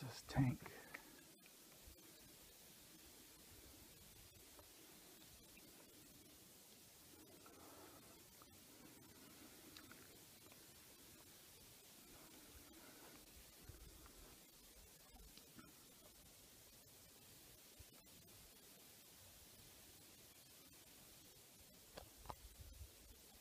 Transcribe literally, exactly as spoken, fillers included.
else's tank.